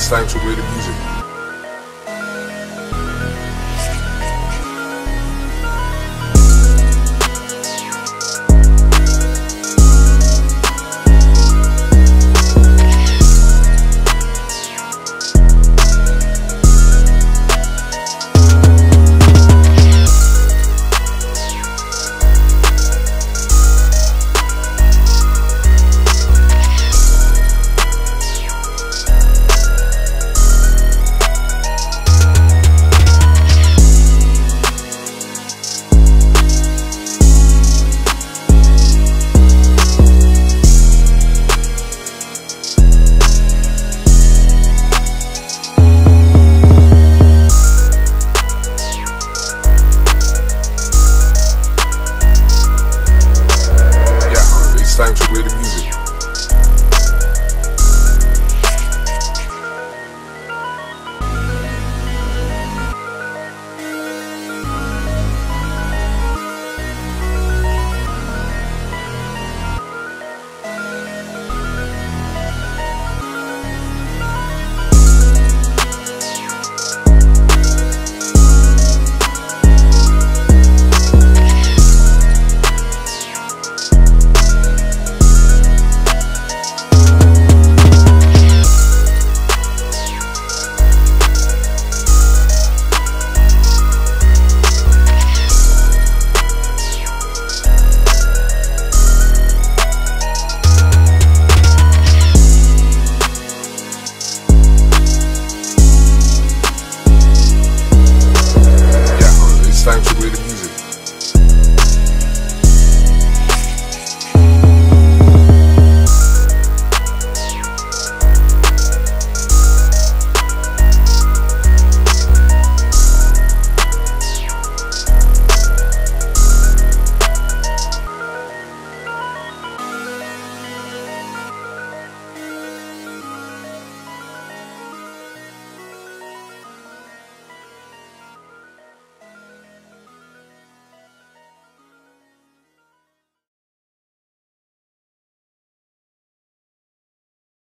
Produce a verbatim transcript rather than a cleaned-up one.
It's time to play the music. Time to wait.